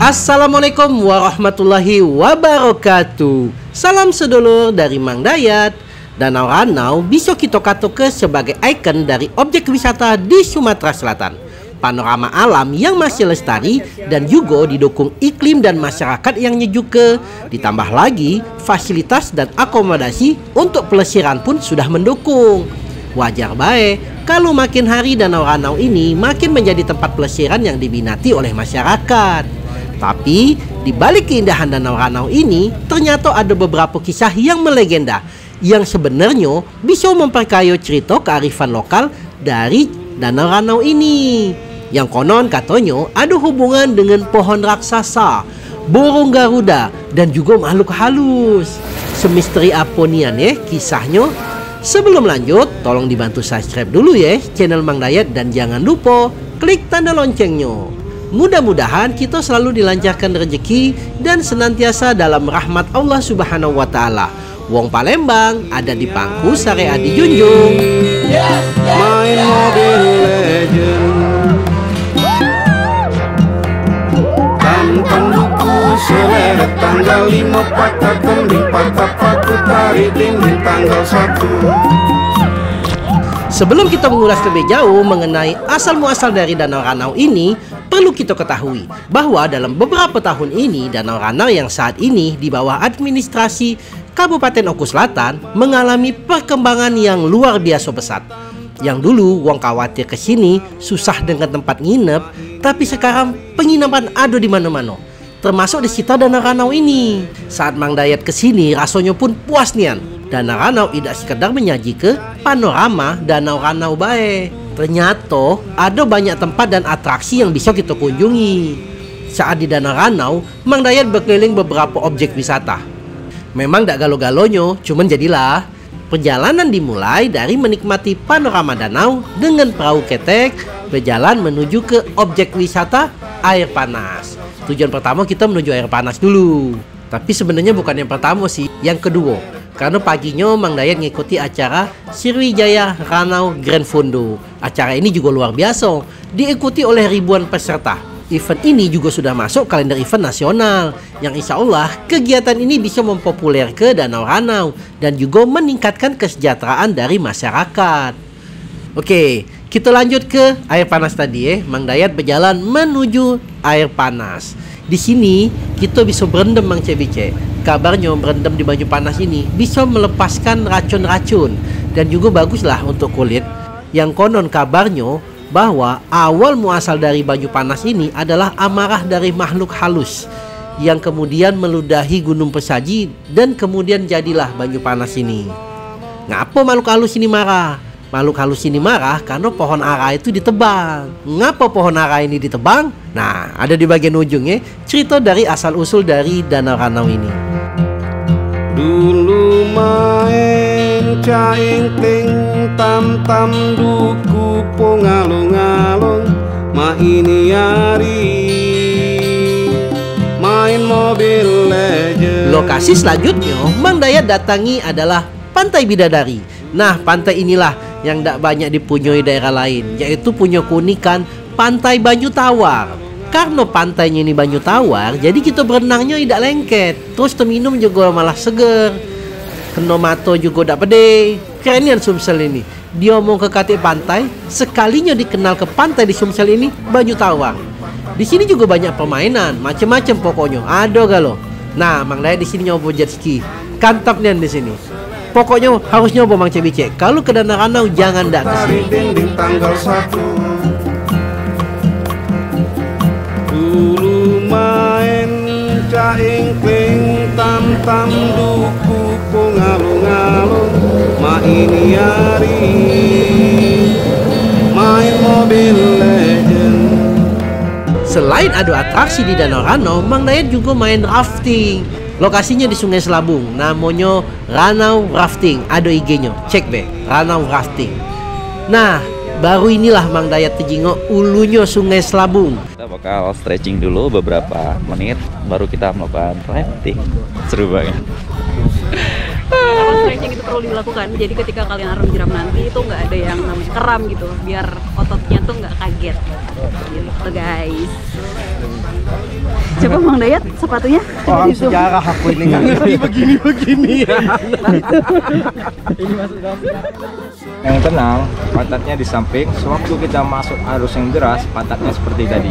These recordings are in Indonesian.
Assalamualaikum warahmatullahi wabarakatuh. Salam sedulur dari Mang Dayat. Danau Ranau bisa kita katoke sebagai ikon dari objek wisata di Sumatera Selatan. Panorama alam yang masih lestari dan juga didukung iklim dan masyarakat yang nyejuke. Ditambah lagi fasilitas dan akomodasi untuk pelesiran pun sudah mendukung. Wajar baik kalau makin hari Danau Ranau ini makin menjadi tempat pelesiran yang diminati oleh masyarakat. Tapi, di balik keindahan Danau Ranau ini, ternyata ada beberapa kisah yang melegenda, yang sebenarnya bisa memperkaya cerita kearifan lokal dari Danau Ranau ini. Yang konon katanya ada hubungan dengan pohon raksasa, burung garuda, dan juga makhluk halus. Semisteri apa nian ya kisahnya? Sebelum lanjut, tolong dibantu subscribe dulu ya channel Mang Dayat dan jangan lupa klik tanda loncengnya. Mudah-mudahan kita selalu dilancarkan rezeki dan senantiasa dalam rahmat Allah Subhanahu wa Ta'ala. Wong Palembang ada di pangku, syariat dijunjung. Main mobil legend, tanpa buku seleret, tanggal 5 patah kembing, patah paku tarik dinding tanggal 1. Sebelum kita mengulas lebih jauh mengenai asal-muasal dari Danau Ranau ini, perlu kita ketahui bahwa dalam beberapa tahun ini Danau Ranau yang saat ini di bawah administrasi Kabupaten OKU Selatan mengalami perkembangan yang luar biasa pesat. Yang dulu wong khawatir ke sini susah dengan tempat nginep, tapi sekarang penginapan ada di mana-mana, termasuk di sekitar Danau Ranau ini. Saat Mang Dayat ke sini rasanya pun puas nian. Danau Ranau tidak sekedar menyajikan panorama Danau Ranau bae. Ternyata ada banyak tempat dan atraksi yang bisa kita kunjungi. Saat di Danau Ranau, Mang Dayat berkeliling beberapa objek wisata. Memang tidak galo-galonyo, cuman jadilah. Perjalanan dimulai dari menikmati panorama danau dengan perahu ketek berjalan menuju ke objek wisata air panas. Tujuan pertama kita menuju air panas dulu. Tapi sebenarnya bukan yang pertama sih, yang kedua. Karena paginya Mang Dayat ngikuti acara Sriwijaya Ranau Grand Fondo. Acara ini juga luar biasa, diikuti oleh ribuan peserta. Event ini juga sudah masuk kalender event nasional, yang insya Allah kegiatan ini bisa mempopulerkan Danau Ranau dan juga meningkatkan kesejahteraan dari masyarakat. Oke, kita lanjut ke air panas tadi ya. Mang Dayat berjalan menuju air panas. Di sini kita bisa berendam Mang Cebice. Kabarnya berendam di banyu panas ini bisa melepaskan racun-racun dan juga baguslah untuk kulit. Yang konon kabarnya bahwa awal muasal dari banyu panas ini adalah amarah dari makhluk halus yang kemudian meludahi Gunung Pesagi dan kemudian jadilah banyu panas ini. Ngapa makhluk halus ini marah? Makhluk halus ini marah karena pohon ara itu ditebang. Ngapa pohon ara ini ditebang? Nah, ada di bagian ujungnya cerita dari asal-usul dari Danau Ranau ini. Dulu main caing ting tam-tam duku pongalung-alung maini hari main mobil legend. Lokasi selanjutnya Mang Dayat datangi adalah Pantai Bidadari. Nah, pantai inilah yang tidak banyak dipunyai daerah lain, yaitu punya keunikan Pantai Banyu Tawar. Karena pantainya ini banyu tawar, jadi kita berenangnya tidak lengket, terus minum juga malah seger, kena mata juga tidak pedih. Kerenan Sumsel ini, dia mau ke kati pantai, sekalinya dikenal ke pantai di Sumsel ini Banyu Tawar. Di sini juga banyak permainan, macam-macam pokoknya, ada galo. Nah, Mang Dayat di sini nyoba jet ski, kantap nih di sini. Pokoknya harus nyoba Mang Cebice. Kalau ke Danau Ranau jangan ndak kesini. Dulu main caing kling tam-tam duku pengalung-alung maini hari main mobil legend. Selain ada atraksi di Danau Ranau, Mang Dayat juga main rafting. Lokasinya di Sungai Selabung, namanya Ranau Rafting. Ada IG-nya, cek be, Ranau Rafting. Nah, baru inilah Mang Dayat tejingo ulunya Sungai Selabung. Kita bakal stretching dulu beberapa menit, baru kita melakukan rafting. Seru banget. stretching itu perlu dilakukan. Jadi ketika kalian arung jeram nanti itu nggak ada yang namanya keram gitu, biar ototnya tuh nggak kaget gitu guys. Coba Mang Dayat sepatunya. Orang sejarah aku ini kan begini-begini ya. Yang tenang, pantatnya di samping. Sewaktu kita masuk arus yang deras, pantatnya seperti tadi.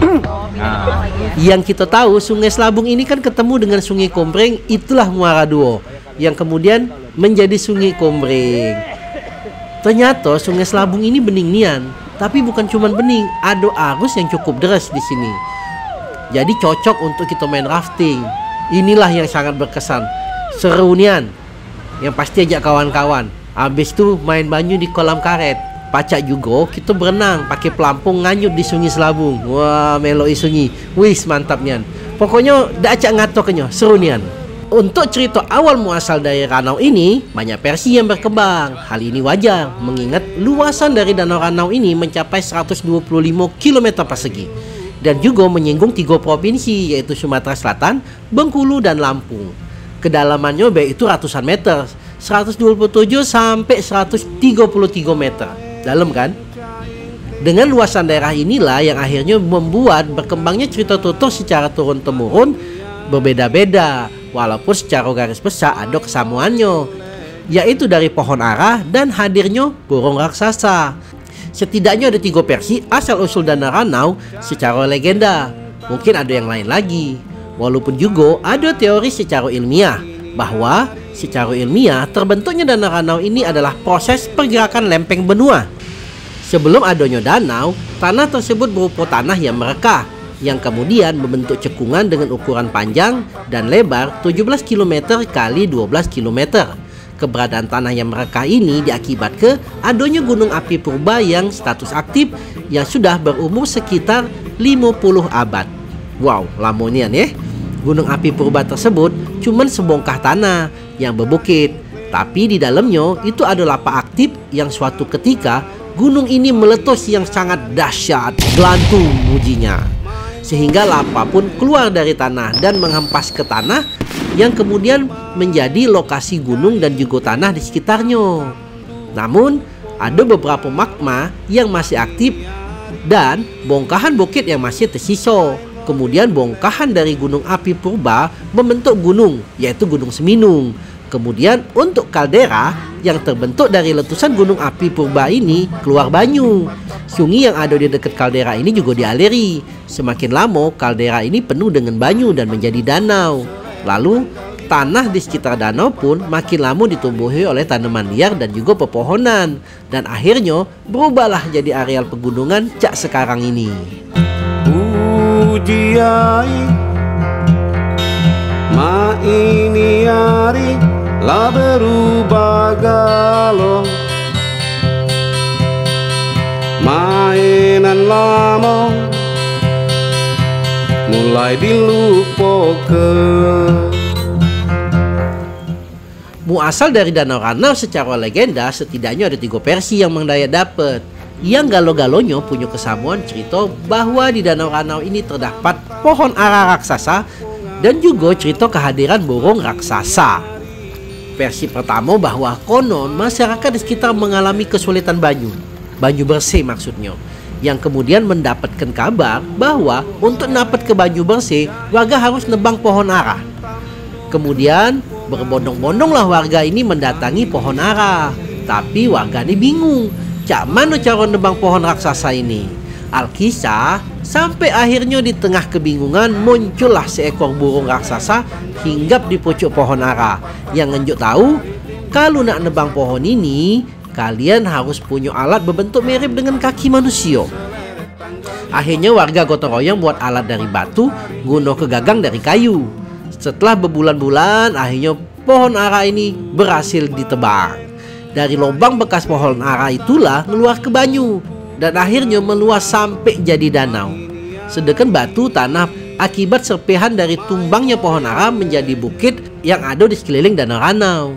Nah. Yang kita tahu, Sungai Selabung ini kan ketemu dengan Sungai Kompreng, itulah Muara Duo yang kemudian menjadi Sungai Kompreng. Ternyata Sungai Selabung ini bening nian, tapi bukan cuma bening, ada arus yang cukup deras di sini. Jadi cocok untuk kita main rafting. Inilah yang sangat berkesan, seru nian. Yang pasti ajak kawan-kawan. Habis itu main banyu di kolam karet. Pacak juga kita berenang pakai pelampung nganyut di Sungai Selabung. Wah, meloi sunyi. Wis mantap nian. Pokoknya dak acak ngatoknya, seru nian. Untuk cerita awal muasal dari Ranau ini, banyak versi yang berkembang. Hal ini wajar, mengingat luasan dari Danau Ranau ini mencapai 125 km persegi. Dan juga menyinggung 3 provinsi, yaitu Sumatera Selatan, Bengkulu, dan Lampung. Kedalamannya yaitu ratusan meter, 127 sampai 133 meter. Dalam kan? Dengan luasan daerah inilah yang akhirnya membuat berkembangnya cerita tutur secara turun-temurun berbeda-beda. Walaupun secara garis besar ada kesamaannya, yaitu dari pohon arah dan hadirnya burung raksasa. Setidaknya ada 3 versi asal-usul Danau Ranau secara legenda. Mungkin ada yang lain lagi. Walaupun juga ada teori secara ilmiah, bahwa secara ilmiah terbentuknya Danau Ranau ini adalah proses pergerakan lempeng benua. Sebelum adanya danau, tanah tersebut berupa tanah yang merekah, yang kemudian membentuk cekungan dengan ukuran panjang dan lebar 17 km kali 12 km. Keberadaan tanah yang merekah ini diakibatkan adanya gunung api purba yang status aktif yang sudah berumur sekitar 50 abad. Wow, lama nian ya. Gunung api purba tersebut cuman sebongkah tanah yang berbukit, tapi di dalamnya itu ada lava aktif yang suatu ketika gunung ini meletus yang sangat dahsyat, gelantung ujinya. Sehingga lava pun keluar dari tanah dan menghempas ke tanah yang kemudian menjadi lokasi gunung dan juga tanah di sekitarnya. Namun ada beberapa magma yang masih aktif dan bongkahan bukit yang masih tersisa. Kemudian bongkahan dari gunung api purba membentuk gunung, yaitu Gunung Seminung. Kemudian untuk kaldera yang terbentuk dari letusan gunung api purba ini keluar banyu. Sungai yang ada di dekat kaldera ini juga dialiri. Semakin lama kaldera ini penuh dengan banyu dan menjadi danau. Lalu tanah di sekitar danau pun makin lama ditumbuhi oleh tanaman liar dan juga pepohonan. Dan akhirnya berubahlah jadi areal pegunungan cak sekarang ini. Ma ini hari la berubah galau, mainan lama mulai dilupakan. Muasal dari Danau Ranau secara legenda setidaknya ada 3 versi yang Mang Dayat dapat. Yang galau-galonya punya kesamaan cerita bahwa di Danau Ranau ini terdapat pohon ara raksasa dan juga cerita kehadiran burung raksasa. Versi pertama bahwa konon masyarakat di sekitar mengalami kesulitan banyu bersih maksudnya, yang kemudian mendapatkan kabar bahwa untuk dapat ke banyu bersih warga harus nebang pohon ara. Kemudian berbondong-bondonglah warga ini mendatangi pohon ara, tapi warga ini bingung cak mana cara nebang pohon raksasa ini. Alkisah sampai akhirnya di tengah kebingungan muncullah seekor burung raksasa hinggap di pucuk pohon ara yang ngenjuk tahu kalau nak nebang pohon ini kalian harus punya alat berbentuk mirip dengan kaki manusia. Akhirnya warga gotong royong buat alat dari batu guna kegagang dari kayu. Setelah berbulan-bulan akhirnya pohon ara ini berhasil ditebang. Dari lubang bekas pohon ara itulah keluar ke banyu dan akhirnya meluas sampai jadi danau. Sedangkan batu tanah akibat serpihan dari tumbangnya pohon ara menjadi bukit yang ada di sekeliling Danau Ranau.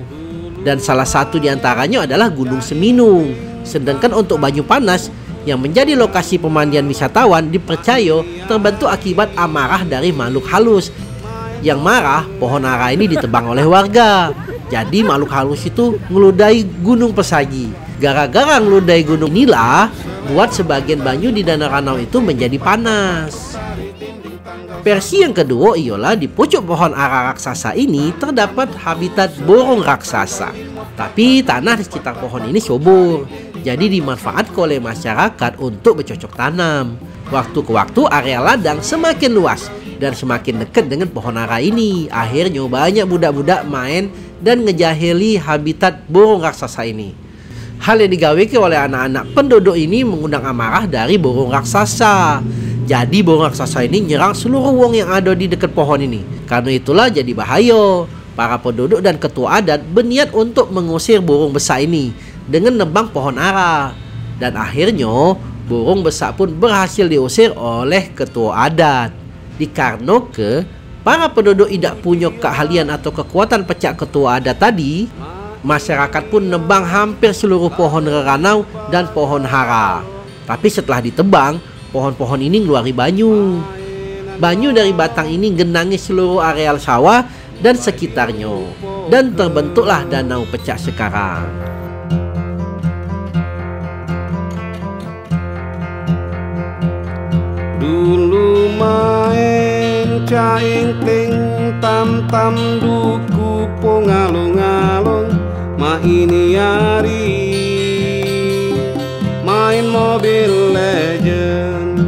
Dan salah satu diantaranya adalah Gunung Seminung. Sedangkan untuk banyu panas yang menjadi lokasi pemandian wisatawan dipercaya terbentuk akibat amarah dari makhluk halus. Yang marah, pohon ara ini ditebang oleh warga. Jadi makhluk halus itu ngeludai Gunung Pesagi. Gara-gara ngeludai gunung inilah buat sebagian banyu di Danau Ranau itu menjadi panas. Versi yang kedua ialah di pucuk pohon ara raksasa ini terdapat habitat burung raksasa. Tapi tanah di sekitar pohon ini subur, jadi dimanfaatkan oleh masyarakat untuk bercocok tanam. Waktu ke waktu area ladang semakin luas dan semakin dekat dengan pohon ara ini. Akhirnya banyak budak-budak main dan ngejahili habitat burung raksasa ini. Hal yang digaweki oleh anak-anak penduduk ini mengundang amarah dari burung raksasa. Jadi burung raksasa ini nyerang seluruh wong yang ada di dekat pohon ini. Karena itulah jadi bahaya. Para penduduk dan ketua adat berniat untuk mengusir burung besak ini dengan nebang pohon ara. Dan akhirnya burung besak pun berhasil diusir oleh ketua adat. Dikarenakan para penduduk tidak punya keahlian atau kekuatan pecah ketua adat tadi, masyarakat pun nebang hampir seluruh pohon ranau dan pohon hara. Tapi setelah ditebang, pohon-pohon ini ngeluari banyu. Banyu dari batang ini genangi seluruh areal sawah dan sekitarnya. Dan terbentuklah danau pecah sekarang. Dulu main caing ting tam-tam duku pongalung-alung maini yari main mobil legend.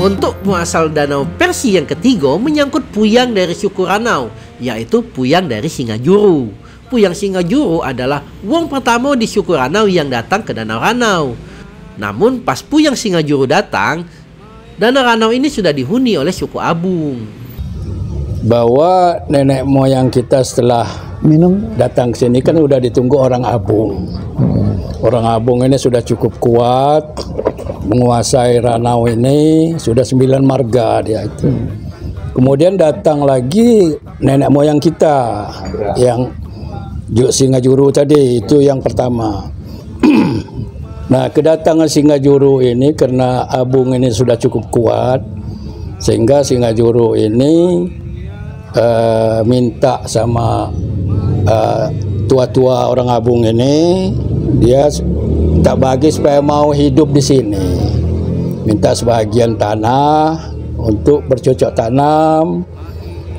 Untuk muasal danau versi yang ketiga menyangkut puyang dari suku Ranau, yaitu puyang dari Singajuru. Puyang Singajuru adalah wong pertama di suku Ranau yang datang ke Danau Ranau. Namun pas puyang Singajuru datang, Danau Ranau ini sudah dihuni oleh suku Abung. Bahwa nenek moyang kita setelah minum datang ke sini kan udah ditunggu orang Abung. Orang Abung ini sudah cukup kuat menguasai Ranau ini, sudah 9 marga dia itu. Kemudian datang lagi nenek moyang kita yang Singajuru tadi, itu yang pertama. Nah, kedatangan Singajuru ini karena Abung ini sudah cukup kuat, sehingga Singajuru ini minta sama tua-tua orang Abung ini, dia tak bagi supaya mau hidup di sini. Minta sebagian tanah untuk bercocok tanam,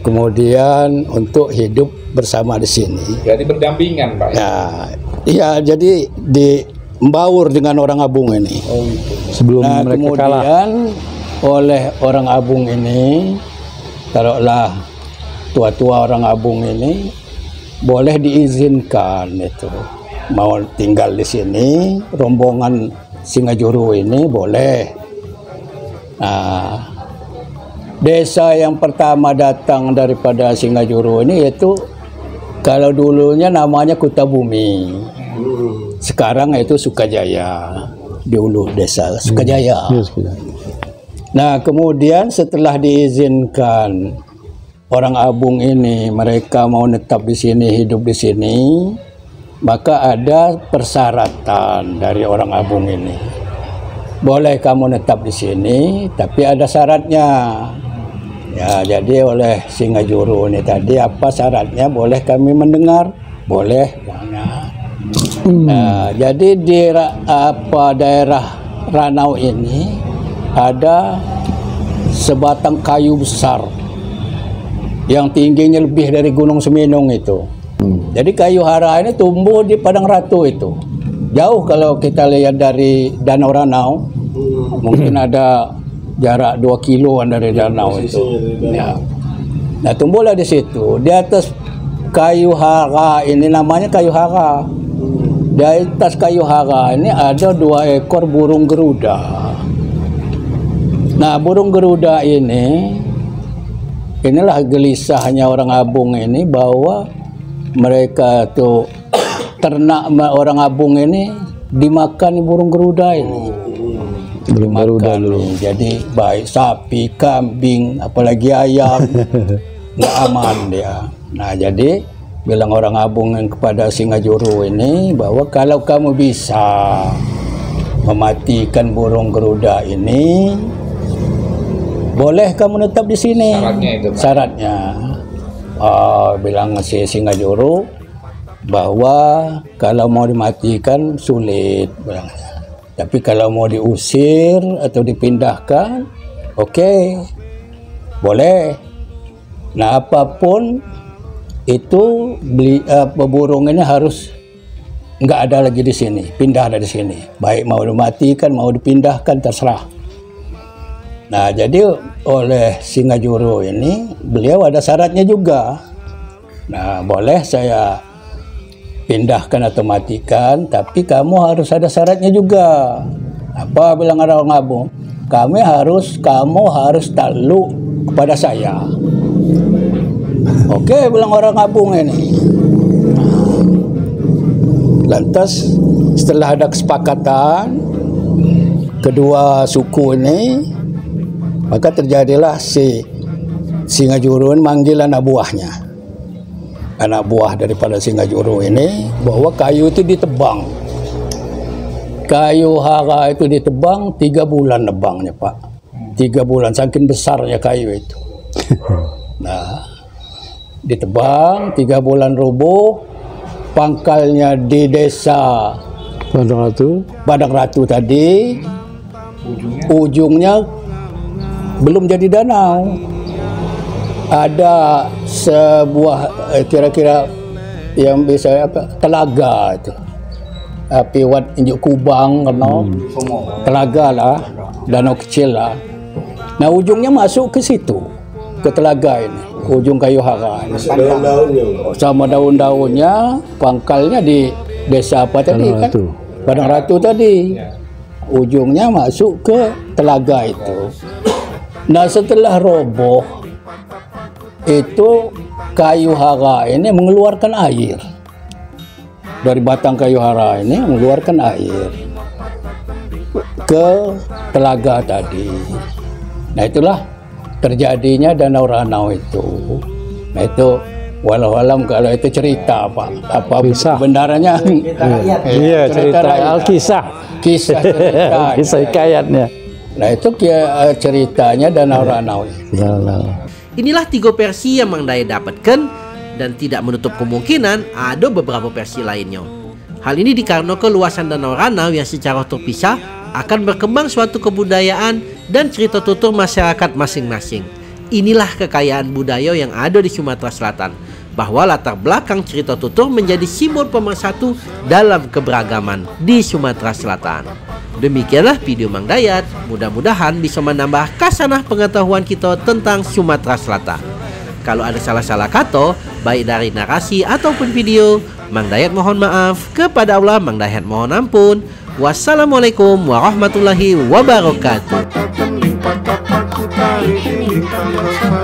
kemudian untuk hidup bersama di sini. Jadi berdampingan, Pak. Nah, iya, jadi dibaur dengan orang Abung ini. Oh, gitu. Sebelum nah, mereka kemudian kalah oleh orang Abung ini, taruhlah tua-tua orang Abung ini boleh diizinkan itu. Mau tinggal di sini, rombongan Singajuru ini boleh. Nah, desa yang pertama datang daripada Singajuru ini yaitu, kalau dulunya namanya Kuta Bumi, sekarang itu Sukajaya, di hulu desa Sukajaya. Nah, kemudian setelah diizinkan orang Abung ini, mereka mau tetap di sini, hidup di sini, maka ada persyaratan dari orang Abung ini. Boleh kamu tetap di sini, tapi ada syaratnya. Ya, jadi oleh Singajuru ini tadi, apa syaratnya? Boleh kami mendengar? Boleh. Nah, jadi di daerah Ranau ini ada sebatang kayu besar yang tingginya lebih dari Gunung Seminung itu. Jadi kayu hara ini tumbuh di Padang Ratu itu. Jauh kalau kita lihat dari Danau Ranau, mungkin ada jarak 2 kiloan dari danau itu. Ya. Nah, tumbuhlah di situ. Di atas kayu hara ini, namanya kayu hara. Di atas kayu hara ini ada 2 ekor burung geruda. Nah, burung geruda ini, inilah gelisahnya orang Abung ini bahwa mereka tuh ternak orang Abung ini dimakan burung geruda ini. Burung geruda dulu. Jadi baik sapi, kambing, apalagi ayam nggak aman dia. Nah, jadi bilang orang Abung kepada Singajuru ini bahwa kalau kamu bisa mematikan burung geruda ini, boleh kamu tetap di sini. Syaratnya itu, Pak. Syaratnya. Bilang si Singajuru, bahwa kalau mau dimatikan sulit barangnya. Tapi kalau mau diusir atau dipindahkan, oke, boleh. Nah, apapun itu burung ini harus nggak ada lagi di sini, pindah dari sini. Baik mau dimatikan, mau dipindahkan, terserah. Nah, jadi oleh Singajuru ini, beliau ada syaratnya juga. Nah, boleh saya pindahkan atau matikan, tapi kamu harus ada syaratnya juga. Apa bilang orang Abung? Kamu harus takluk kepada saya. Oke, bilang orang Abung ini. Lantas setelah ada kesepakatan kedua suku ini, maka terjadilah si Singajuru manggil anak buah daripada Singajuru ini bahwa kayu itu ditebang. Kayu hara itu ditebang, 3 bulan nebangnya, Pak. 3 bulan, saking besarnya kayu itu. Nah, ditebang, 3 bulan rubuh, pangkalnya di desa Padang Ratu tadi, ujungnya belum jadi danau. Ada sebuah kira-kira yang bisa telaga itu, piwat injuk kubang, kenal telaga lah, danau kecil lah. Nah, ujungnya masuk ke situ, ke telaga ini, ujung kayu hara ini. Sama daun-daunnya, pangkalnya di desa apa tadi kan? Padang Ratu tadi. Ujungnya masuk ke telaga itu. Nah, setelah roboh itu, kayu hara ini mengeluarkan air. Dari batang kayu hara ini mengeluarkan air ke telaga tadi. Nah, itulah terjadinya Danau Ranau itu. Nah, itu walau-walau kalau itu cerita, Pak. Apa kisah benarnya? Iya, cerita kisah. Kisah cerita. Kisah hikayatnya. Nah, itu ceritanya Danau Ranau. Inilah 3 versi yang Mang Dayat dapatkan, dan tidak menutup kemungkinan ada beberapa versi lainnya. Hal ini dikarenakan luasan Danau Ranau yang secara terpisah akan berkembang suatu kebudayaan dan cerita tutur masyarakat masing-masing. Inilah kekayaan budaya yang ada di Sumatera Selatan, bahwa latar belakang cerita tutur menjadi simbol pemersatu dalam keberagaman di Sumatera Selatan. Demikianlah video Mang Dayat, mudah-mudahan bisa menambah kasanah pengetahuan kita tentang Sumatera Selatan. Kalau ada salah-salah kata, baik dari narasi ataupun video, Mang Dayat mohon maaf. Kepada Allah, Mang Dayat mohon ampun. Wassalamualaikum warahmatullahi wabarakatuh.